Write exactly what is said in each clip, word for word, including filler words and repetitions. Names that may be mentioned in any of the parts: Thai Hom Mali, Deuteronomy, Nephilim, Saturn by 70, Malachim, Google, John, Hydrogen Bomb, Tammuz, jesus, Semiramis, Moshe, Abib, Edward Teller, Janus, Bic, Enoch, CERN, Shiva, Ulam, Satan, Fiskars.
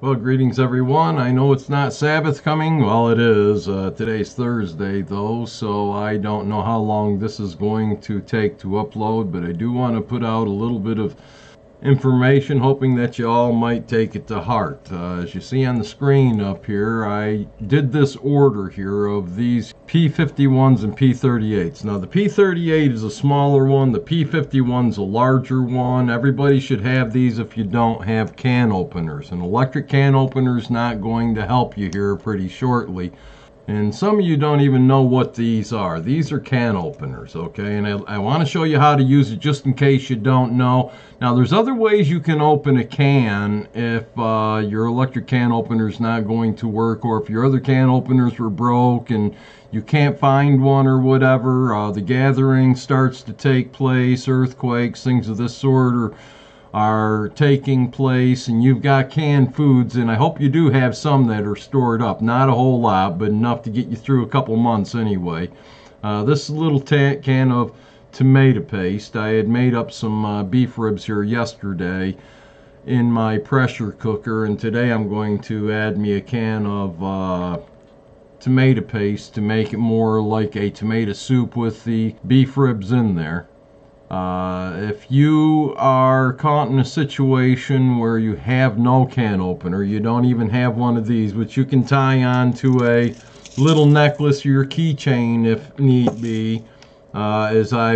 Well, greetings everyone. I know it's not Sabbath coming. Well, it is. Uh, today's Thursday though, so I don't know how long this is going to take to upload, but I do want to put out a little bit of information, hoping that you all might take it to heart. Uh, as you see on the screen up here, I did this order here of these P fifty-ones and P thirty-eights. Now the P thirty-eight is a smaller one, the P fifty-one's a larger one. Everybody should have these if you don't have can openers. An electric can opener's not going to help you here pretty shortly. And some of you don't even know what these are. These are can openers, okay? And I, I want to show you how to use it just in case you don't know. Now, there's other ways you can open a can if uh, your electric can opener is not going to work, or if your other can openers were broke and you can't find one or whatever. Uh, the gathering starts to take place, earthquakes, things of this sort, or are taking place, and you've got canned foods, and I hope you do have some that are stored up. Not a whole lot, but enough to get you through a couple months anyway. Uh, this little can of tomato paste, I had made up some uh, beef ribs here yesterday in my pressure cooker, and today I'm going to add me a can of uh, tomato paste to make it more like a tomato soup with the beef ribs in there. Uh, if you are caught in a situation where you have no can opener, you don't even have one of these, which you can tie on to a little necklace or your keychain if need be, uh, as I,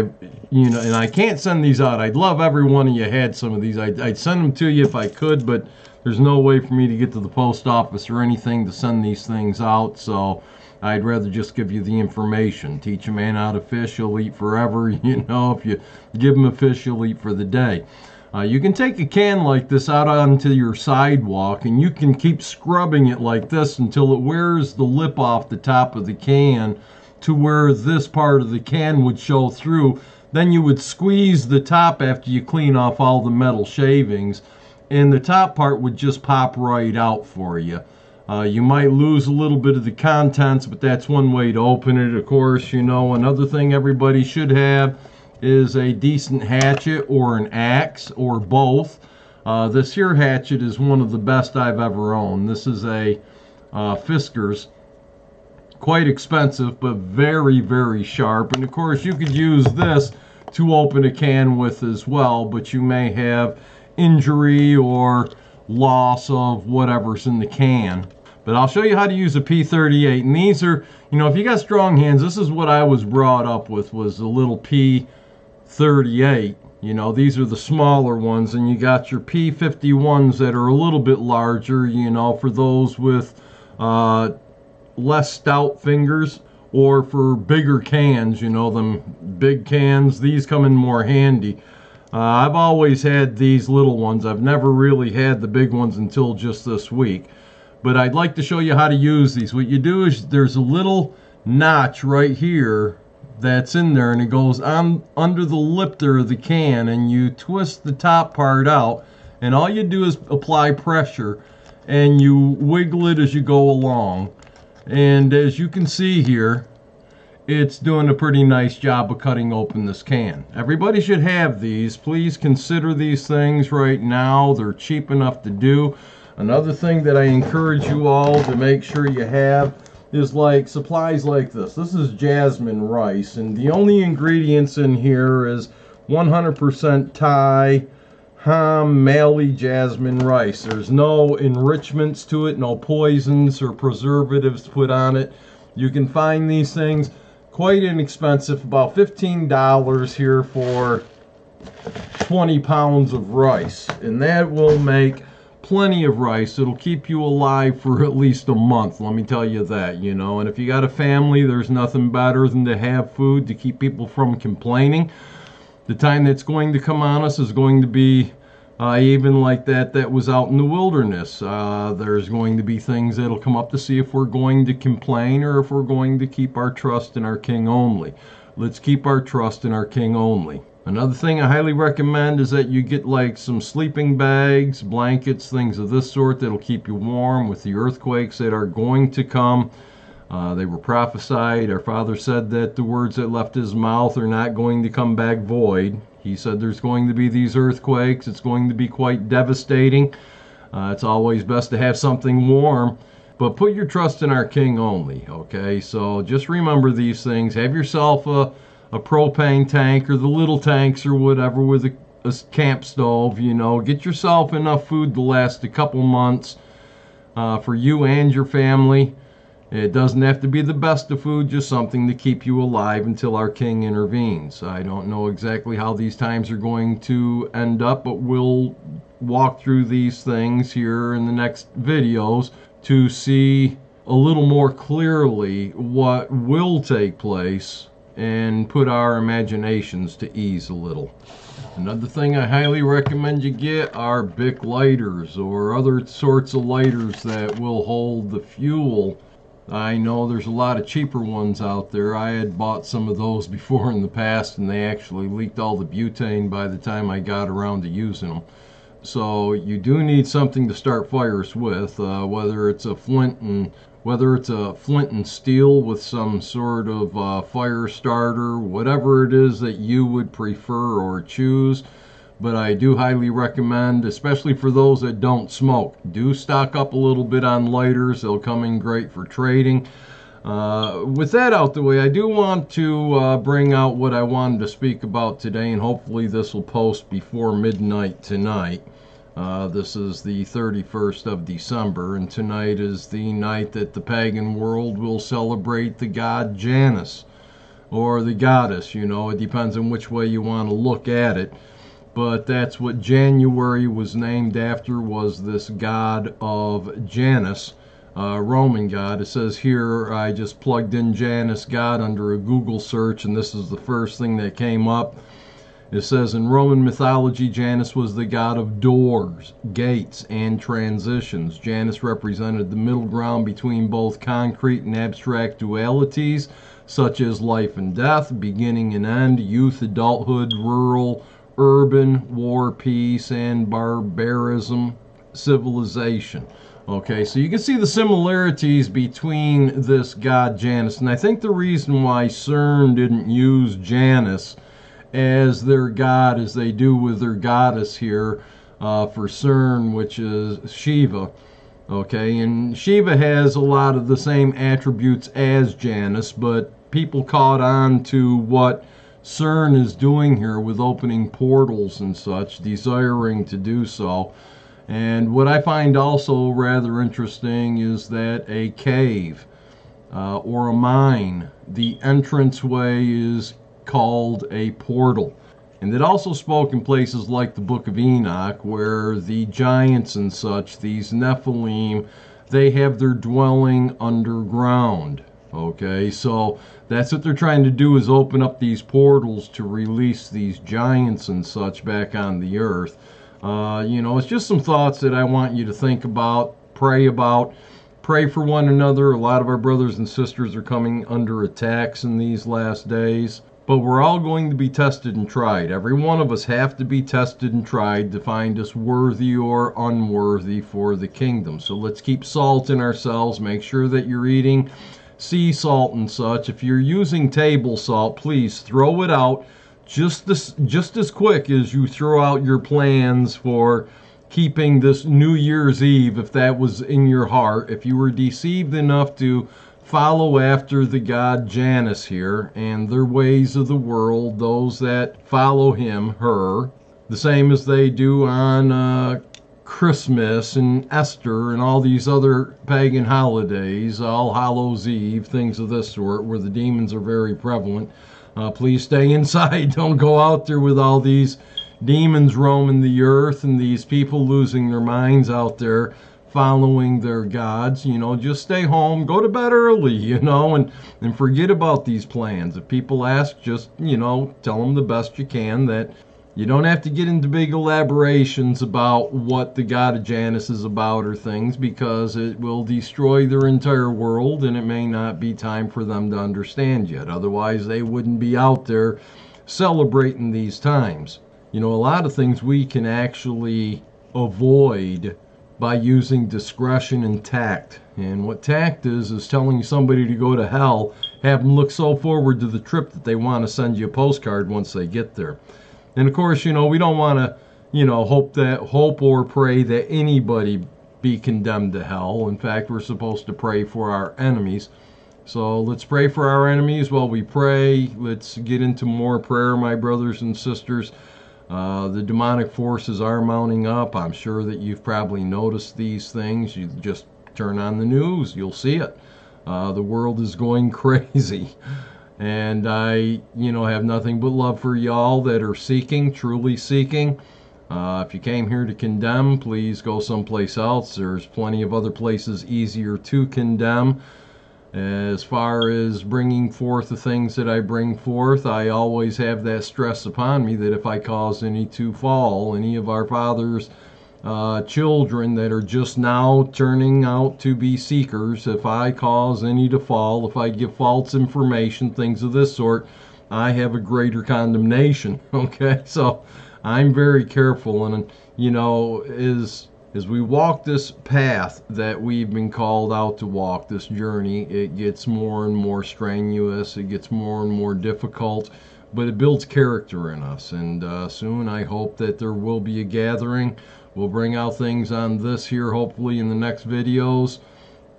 you know, and I can't send these out. I'd love every one of you had some of these. I'd, I'd send them to you if I could, but there's no way for me to get to the post office or anything to send these things out, so I'd rather just give you the information. Teach a man how to fish, he'll eat forever. You know, if you give him a fish, he'll eat for the day. Uh, you can take a can like this out onto your sidewalk, and you can keep scrubbing it like this until it wears the lip off the top of the can to where this part of the can would show through. Then you would squeeze the top after you clean off all the metal shavings, and the top part would just pop right out for you. Uh, you might lose a little bit of the contents, but that's one way to open it. Of course, you know, another thing everybody should have is a decent hatchet or an axe or both. Uh, this here hatchet is one of the best I've ever owned. This is a uh, Fiskars. Quite expensive, but very, very sharp. And of course, you could use this to open a can with as well, but you may have injury or loss of whatever's in the can. But I'll show you how to use a P thirty-eight, and these are, you know, if you got strong hands, this is what I was brought up with, was the little P thirty-eight. You know, these are the smaller ones, and you got your P fifty-ones that are a little bit larger, you know, for those with uh, less stout fingers, or for bigger cans, you know, them big cans, these come in more handy. Uh, I've always had these little ones. I've never really had the big ones until just this week. But I'd like to show you how to use these. What you do is there's a little notch right here that's in there, and it goes on under the lip there of the can, and you twist the top part out, and all you do is apply pressure, and you wiggle it as you go along. And as you can see here, it's doing a pretty nice job of cutting open this can. Everybody should have these. Please consider these things right now. They're cheap enough to do. Another thing that I encourage you all to make sure you have is like supplies like this. This is jasmine rice, and the only ingredients in here is one hundred percent Thai Hom Mali jasmine rice. There's no enrichments to it, no poisons or preservatives put on it. You can find these things quite inexpensive, about fifteen dollars here for twenty pounds of rice, and that will make plenty of rice. It'll keep you alive for at least a month, let me tell you that, you know. And if you got a family, there's nothing better than to have food to keep people from complaining. The time that's going to come on us is going to be Uh, even like that that was out in the wilderness. Uh, there's going to be things that'll come up to see if we're going to complain or if we're going to keep our trust in our King only. Let's keep our trust in our King only. Another thing I highly recommend is that you get like some sleeping bags, blankets, things of this sort that'll keep you warm with the earthquakes that are going to come. Uh, they were prophesied. Our Father said that the words that left his mouth are not going to come back void. He said there's going to be these earthquakes. It's going to be quite devastating. Uh, it's always best to have something warm, but put your trust in our King only, okay? So just remember these things. Have yourself a, a propane tank or the little tanks or whatever with a, a camp stove, you know. Get yourself enough food to last a couple months uh, for you and your family. It doesn't have to be the best of food, just something to keep you alive until our King intervenes. I don't know exactly how these times are going to end up, but we'll walk through these things here in the next videos to see a little more clearly what will take place and put our imaginations to ease a little. Another thing I highly recommend you get are Bic lighters or other sorts of lighters that will hold the fuel. I know there's a lot of cheaper ones out there. I had bought some of those before in the past, and they actually leaked all the butane by the time I got around to using them. So you do need something to start fires with, uh, whether it's a flint and whether it's a flint and steel with some sort of uh, fire starter, whatever it is that you would prefer or choose. But I do highly recommend, especially for those that don't smoke, do stock up a little bit on lighters. They'll come in great for trading. Uh, with that out the way, I do want to uh, bring out what I wanted to speak about today, and hopefully this will post before midnight tonight. Uh, this is the thirty-first of December, and tonight is the night that the pagan world will celebrate the god Janus, or the goddess, you know. It depends on which way you want to look at it. But that's what January was named after, was this god of Janus, uh, Roman god. It says here, I just plugged in Janus god under a Google search, and this is the first thing that came up. It says, in Roman mythology, Janus was the god of doors, gates, and transitions. Janus represented the middle ground between both concrete and abstract dualities, such as life and death, beginning and end, youth, adulthood, rural, urban, war, peace, and barbarism, civilization. Okay, so you can see the similarities between this god Janus, and I think the reason why CERN didn't use Janus as their god as they do with their goddess here uh, for CERN, which is Shiva. Okay, and Shiva has a lot of the same attributes as Janus, but people caught on to what CERN is doing here with opening portals and such, desiring to do so. And what I find also rather interesting is that a cave uh, or a mine, the entranceway is called a portal. And it also spoke in places like the Book of Enoch, where the giants and such, these Nephilim, they have their dwelling underground. Okay, so that's what they're trying to do, is open up these portals to release these giants and such back on the earth. Uh, you know, it's just some thoughts that I want you to think about, pray about, pray for one another. A lot of our brothers and sisters are coming under attacks in these last days, but we're all going to be tested and tried. Every one of us have to be tested and tried to find us worthy or unworthy for the kingdom. So let's keep salt in ourselves. Make sure that you're eating sea salt and such. If you're using table salt, please throw it out just this just as quick as you throw out your plans for keeping this New Year's Eve, if that was in your heart, if you were deceived enough to follow after the god Janus here and their ways of the world, those that follow him, her, the same as they do on uh, Christmas and Easter and all these other pagan holidays, All Hallows Eve, things of this sort, where the demons are very prevalent. Uh, please stay inside. Don't go out there with all these demons roaming the earth and these people losing their minds out there following their gods. You know, just stay home, go to bed early, you know, and, and forget about these plans. If people ask, just, you know, tell them the best you can that you don't have to get into big elaborations about what the god of Janus is about or things, because it will destroy their entire world, and it may not be time for them to understand yet. Otherwise, they wouldn't be out there celebrating these times. You know, a lot of things we can actually avoid by using discretion and tact. And what tact is, is telling somebody to go to hell, have them look so forward to the trip that they want to send you a postcard once they get there. And of course, you know, we don't want to you know, hope that hope or pray that anybody be condemned to hell. In fact, we're supposed to pray for our enemies. So let's pray for our enemies while we pray. Let's get into more prayer, my brothers and sisters. Uh, the demonic forces are mounting up. I'm sure that you've probably noticed these things. You just turn on the news, you'll see it. Uh, the world is going crazy. And I, you know, have nothing but love for y'all that are seeking, truly seeking. Uh, if you came here to condemn, please go someplace else. There's plenty of other places easier to condemn. As far as bringing forth the things that I bring forth, I always have that stress upon me that if I cause any to fall, any of our fathers' uh, children that are just now turning out to be seekers, if I cause any to fall, if I give false information, things of this sort, I have a greater condemnation. Okay, so I'm very careful, and you know, is as we walk this path that we've been called out to walk, this journey, it gets more and more strenuous, it gets more and more difficult, but it builds character in us. And uh, soon I hope that there will be a gathering. We'll bring out things on this here hopefully in the next videos.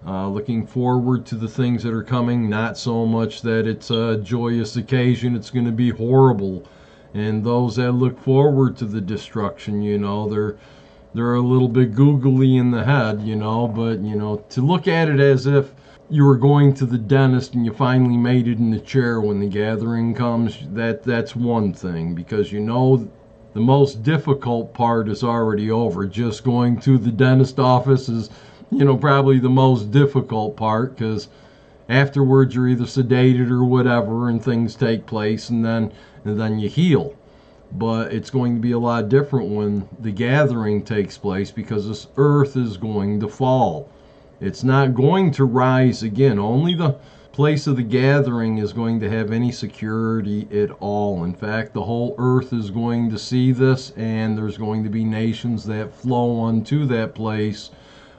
Uh, looking forward to the things that are coming. Not so much that it's a joyous occasion, it's going to be horrible. And those that look forward to the destruction, you know, they're They're a little bit googly in the head, you know, but, you know, to look at it as if you were going to the dentist and you finally made it in the chair when the gathering comes, that, that's one thing, because, you know, the most difficult part is already over. Just going to the dentist office is, you know, probably the most difficult part, because afterwards you're either sedated or whatever, and things take place, and then, and then you heal. But it's going to be a lot different when the gathering takes place, because this earth is going to fall. It's not going to rise again. Only the place of the gathering is going to have any security at all. In fact, the whole earth is going to see this, and there's going to be nations that flow unto that place.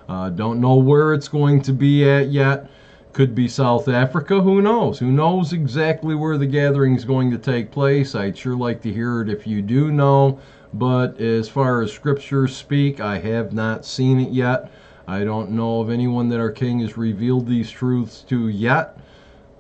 Uh, don't know where it's going to be at yet. Could be South Africa, who knows? Who knows exactly where the gathering is going to take place? I'd sure like to hear it if you do know, but as far as scriptures speak, I have not seen it yet. I don't know of anyone that our King has revealed these truths to yet.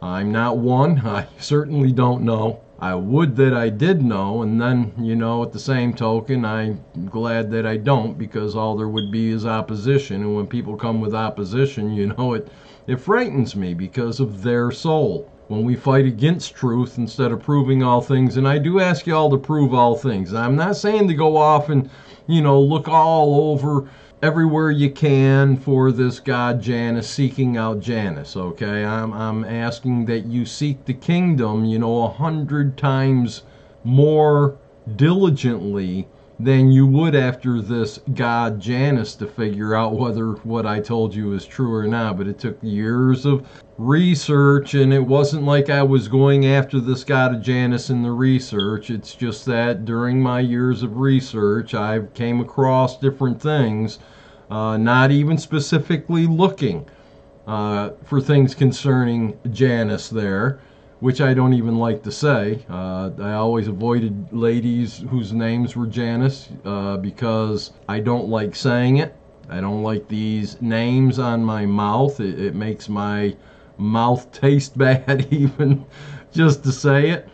I'm not one. I certainly don't know. I would that I did know, and then, you know, at the same token, I'm glad that I don't, because all there would be is opposition, and when people come with opposition, you know, it It frightens me because of their soul. When we fight against truth instead of proving all things, and I do ask you all to prove all things. I'm not saying to go off and, you know, look all over everywhere you can for this god Janus, seeking out Janus, okay? I'm, I'm asking that you seek the kingdom, you know, a hundred times more diligently than you would after this god Janus to figure out whether what I told you is true or not. But it took years of research, and it wasn't like I was going after this god of Janus in the research. It's just that during my years of research, I came across different things, uh, not even specifically looking uh, for things concerning Janus there, which I don't even like to say. Uh, I always avoided ladies whose names were Janus uh, because I don't like saying it. I don't like these names on my mouth. It, it makes my mouth taste bad even just to say it.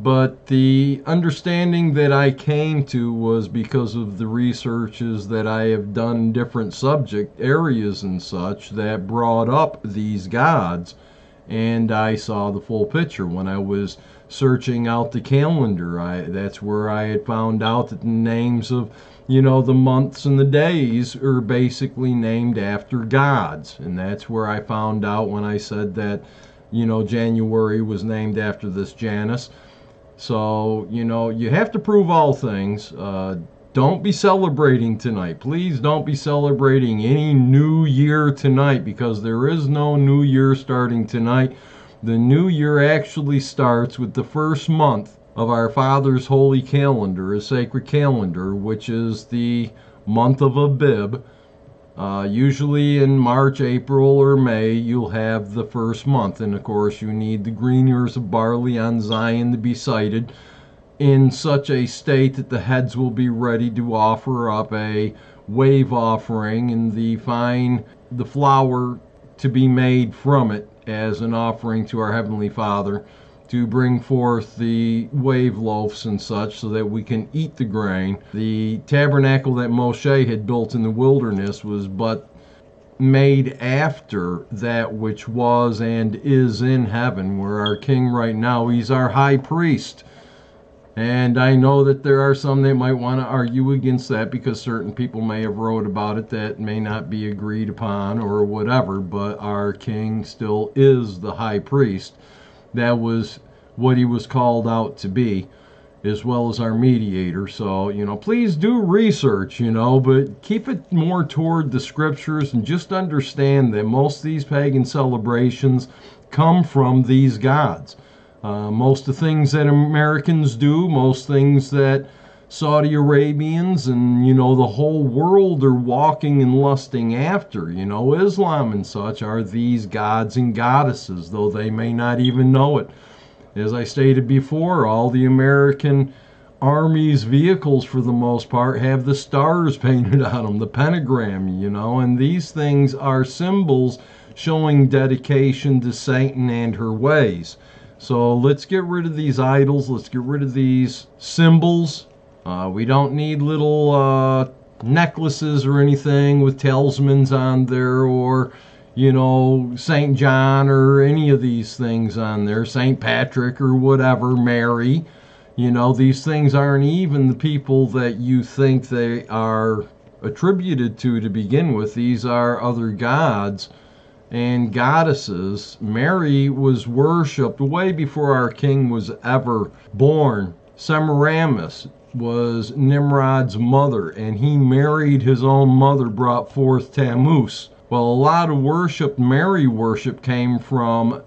But the understanding that I came to was because of the researches that I have done in different subject areas and such that brought up these gods. And I saw the full picture when I was searching out the calendar. I, that's where I had found out that the names of, you know, the months and the days are basically named after gods. And that's where I found out when I said that, you know, January was named after this Janus. So, you know, you have to prove all things. Uh, don't be celebrating tonight. Please don't be celebrating any new year tonight, because there is no new year starting tonight. The new year actually starts with the first month of our Father's holy calendar, his sacred calendar, which is the month of Abib. Uh, usually in March, April, or May, you'll have the first month. And of course, you need the green ears of barley on Zion to be cited. in such a state that the heads will be ready to offer up a wave offering, and the fine, the flour to be made from it as an offering to our Heavenly Father, to bring forth the wave loaves and such, so that we can eat the grain. The tabernacle that Moshe had built in the wilderness was but made after that which was and is in heaven, where our King right now, he's our high priest. And I know that there are some that might want to argue against that, because certain people may have wrote about it that may not be agreed upon or whatever, but our King still is the high priest. That was what he was called out to be, as well as our mediator. So, you know, please do research, you know, but keep it more toward the scriptures, and just understand that most of these pagan celebrations come from these gods. Uh, most of the things that Americans do, most things that Saudi Arabians and, you know, the whole world are walking and lusting after, you know, Islam and such, are these gods and goddesses, though they may not even know it. As I stated before, all the American Army's vehicles, for the most part, have the stars painted on them, the pentagram, you know, and these things are symbols showing dedication to Satan and her ways. So let's get rid of these idols, let's get rid of these symbols. Uh, we don't need little uh, necklaces or anything with talismans on there, or, you know, Saint John or any of these things on there, Saint Patrick or whatever, Mary. You know, these things aren't even the people that you think they are attributed to to begin with. These are other gods and goddesses. Mary was worshipped way before our King was ever born. Semiramis was Nimrod's mother, and he married his own mother, brought forth Tammuz. Well, a lot of worship, Mary worship, came from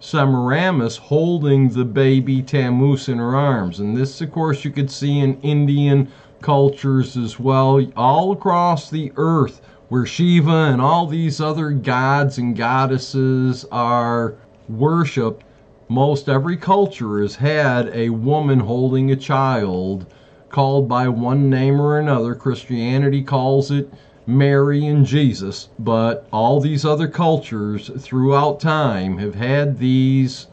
Semiramis holding the baby Tammuz in her arms. And this, of course, you could see in Indian cultures as well, all across the earth, where Shiva and all these other gods and goddesses are worshipped. Most every culture has had a woman holding a child, called by one name or another. Christianity calls it Mary and Jesus, but all these other cultures throughout time have had these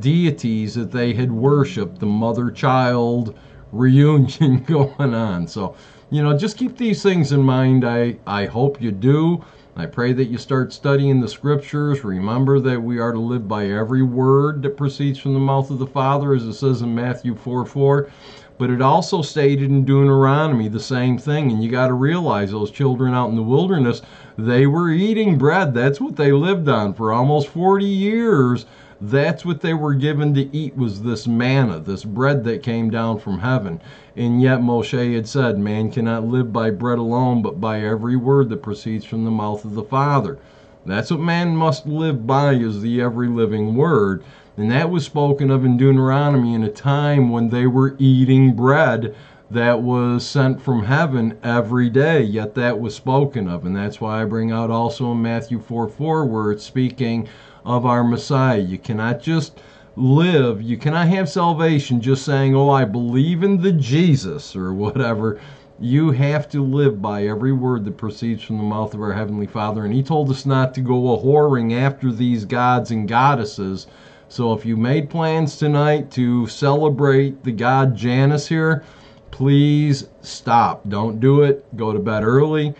deities that they had worshipped, the mother-child reunion going on. So, you know, just keep these things in mind. I, I hope you do. I pray that you start studying the scriptures. Remember that we are to live by every word that proceeds from the mouth of the Father, as it says in Matthew four four. But it also stated in Deuteronomy the same thing. And you got to realize those children out in the wilderness, they were eating bread. That's what they lived on for almost forty years. That's what they were given to eat, was this manna, this bread that came down from heaven. And yet Moshe had said, man cannot live by bread alone, but by every word that proceeds from the mouth of the Father. That's what man must live by, is the every living word. And that was spoken of in Deuteronomy in a time when they were eating bread that was sent from heaven every day, yet that was spoken of. And that's why I bring out also in Matthew four four, where it's speaking of our Messiah. You cannot just live, you cannot have salvation just saying, oh, I believe in the Jesus or whatever. You have to live by every word that proceeds from the mouth of our Heavenly Father. And he told us not to go a-whoring after these gods and goddesses. So if you made plans tonight to celebrate the god Janus here, please stop. Don't do it. Go to bed early.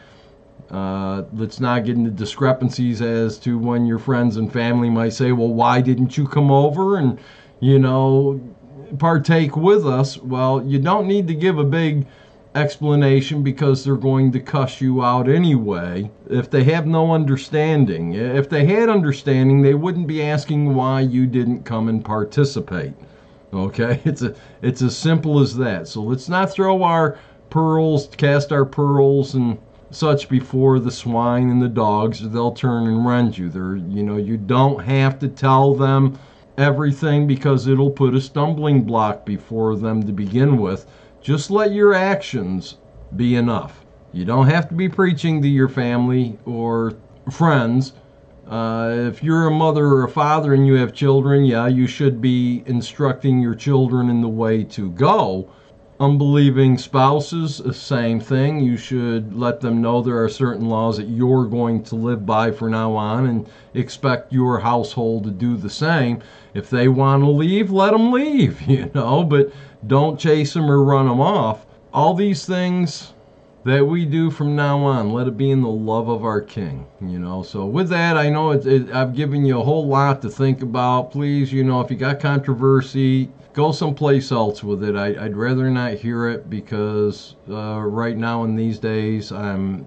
Uh, let's not get into discrepancies as to when your friends and family might say, well, why didn't you come over and, you know, partake with us? Well, you don't need to give a big explanation, because they're going to cuss you out anyway if they have no understanding. If they had understanding, they wouldn't be asking why you didn't come and participate. Okay? It's a, it's as simple as that. So let's not throw our pearls, cast our pearls and such before the swine and the dogs, or they'll turn and rend you. They're, you know, you don't have to tell them everything, because it'll put a stumbling block before them to begin with. Just let your actions be enough. You don't have to be preaching to your family or friends Uh, if you're a mother or a father and you have children, yeah, you should be instructing your children in the way to go. Unbelieving spouses, the same thing. You should let them know there are certain laws that you're going to live by from now on, and expect your household to do the same. If they want to leave, let them leave, you know, but don't chase them or run them off. All these things that we do from now on, let it be in the love of our King, you know. So with that, I know it, it, I've given you a whole lot to think about. Please, you know, if you got controversy, go someplace else with it. I, I'd rather not hear it, because uh, right now in these days, I'm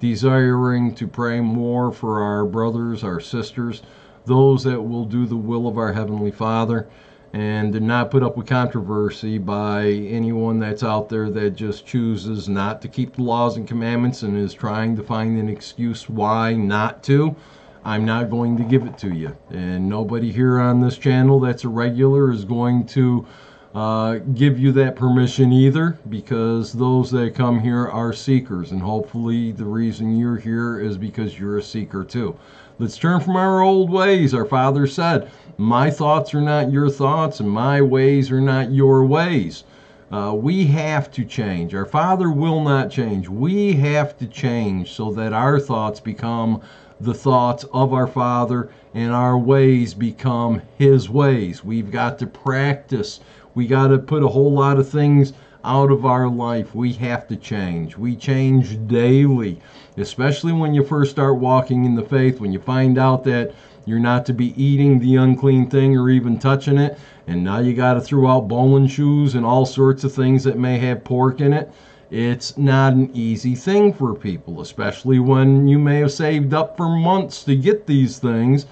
desiring to pray more for our brothers, our sisters, those that will do the will of our Heavenly Father, and do not put up with controversy by anyone that's out there that just chooses not to keep the laws and commandments and is trying to find an excuse why not to. I'm not going to give it to you, and nobody here on this channel that's a regular is going to uh, give you that permission either, because those that come here are seekers, and hopefully the reason you're here is because you're a seeker too. Let's turn from our old ways. Our Father said, my thoughts are not your thoughts, and my ways are not your ways. Uh, we have to change. Our Father will not change. We have to change so that our thoughts become the thoughts of our Father, and our ways become His ways. We've got to practice. We got to put a whole lot of things out of our life. We have to change. We change daily, especially when you first start walking in the faith, when you find out that you're not to be eating the unclean thing or even touching it, and now you got to throw out bowling shoes and all sorts of things that may have pork in it. It's not an easy thing for people, especially when you may have saved up for months to get these things,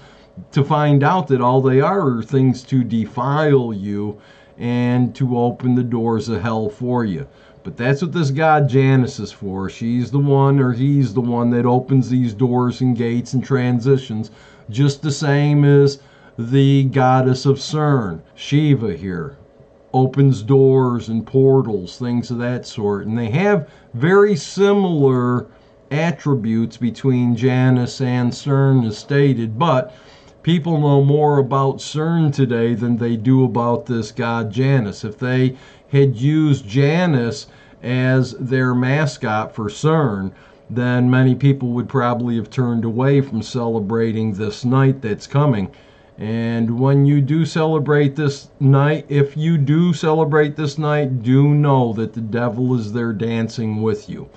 to find out that all they are are things to defile you and to open the doors of hell for you. But that's what this god Janus is for. She's the one, or he's the one, that opens these doors and gates and transitions, just the same as the goddess of CERN, Shiva here. Opens doors and portals, things of that sort. And they have very similar attributes between Janus and CERN as stated, but people know more about CERN today than they do about this god Janus. If they had used Janus as their mascot for CERN, then many people would probably have turned away from celebrating this night that's coming. And when you do celebrate this night, if you do celebrate this night, do know that the devil is there dancing with you.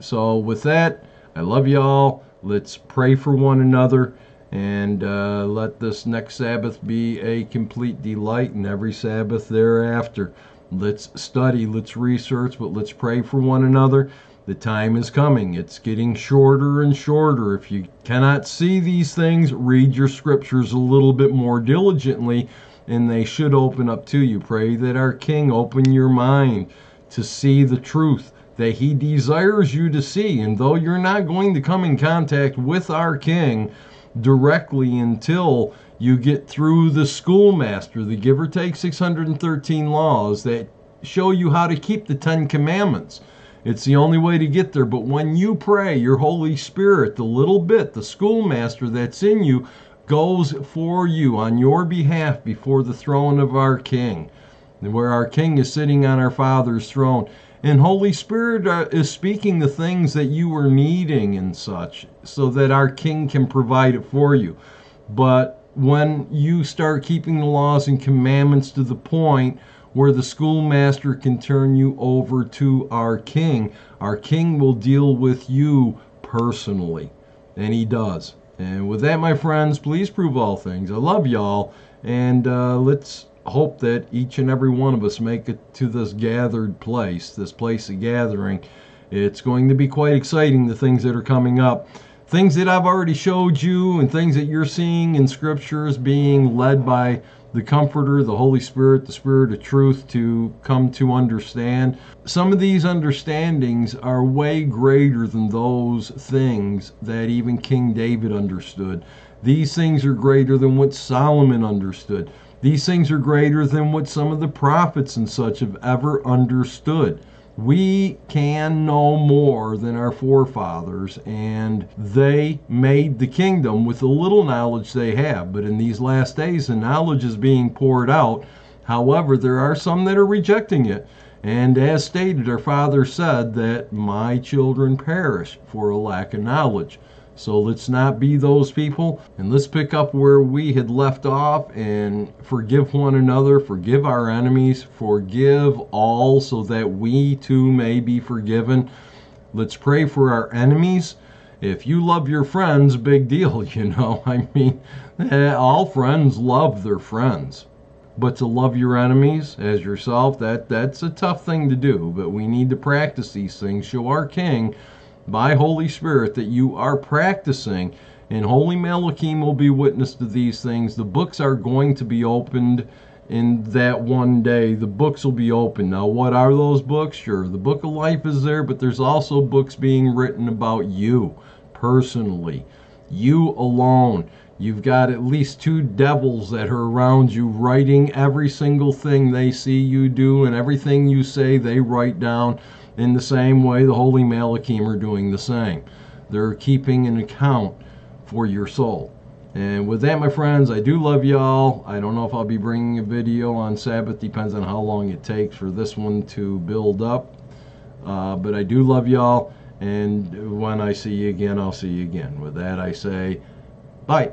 So with that, I love you all. Let's pray for one another, and uh, let this next Sabbath be a complete delight, and every Sabbath thereafter. Let's study, let's research, but let's pray for one another. The time is coming. It's getting shorter and shorter. If you cannot see these things, read your scriptures a little bit more diligently, and they should open up to you. Pray that our King open your mind to see the truth that He desires you to see. And though you're not going to come in contact with our King directly until you get through the schoolmaster, the give or take six hundred thirteen laws that show you how to keep the Ten Commandments. It's the only way to get there. But when you pray, your Holy Spirit, the little bit, the schoolmaster that's in you, goes for you on your behalf before the throne of our King, where our King is sitting on our Father's throne. And Holy Spirit is speaking the things that you are needing and such, so that our King can provide it for you. But when you start keeping the laws and commandments to the point where the schoolmaster can turn you over to our King, our King will deal with you personally. And He does. And with that, my friends, please prove all things. I love y'all. And uh, let's hope that each and every one of us make it to this gathered place, this place of gathering. It's going to be quite exciting, the things that are coming up. Things that I've already showed you, and things that you're seeing in scriptures being led by the Comforter, the Holy Spirit, the Spirit of Truth, to come to understand. Some of these understandings are way greater than those things that even King David understood. These things are greater than what Solomon understood. These things are greater than what some of the prophets and such have ever understood. We can know more than our forefathers, and they made the kingdom with the little knowledge they have. But in these last days, the knowledge is being poured out. However, there are some that are rejecting it. And as stated, our Father said that my children perish for a lack of knowledge. So let's not be those people, and let's pick up where we had left off and forgive one another, forgive our enemies, forgive all so that we too may be forgiven. Let's pray for our enemies. If you love your friends, big deal, you know. I mean, all friends love their friends. But to love your enemies as yourself, that, that's a tough thing to do. But we need to practice these things. Show our King by Holy Spirit that you are practicing, and Holy Malachim will be witness to these things. The books are going to be opened in that one day. The books will be opened. Now, what are those books? Sure, the book of life is there, but there's also books being written about you personally, you alone. You've got at least two devils that are around you writing every single thing they see you do, and everything you say they write down. In the same way, the Holy Malachim are doing the same. They're keeping an account for your soul. And with that, my friends, I do love y'all. I don't know if I'll be bringing a video on Sabbath. Depends on how long it takes for this one to build up. Uh, but I do love y'all. And when I see you again, I'll see you again. With that, I say, bye.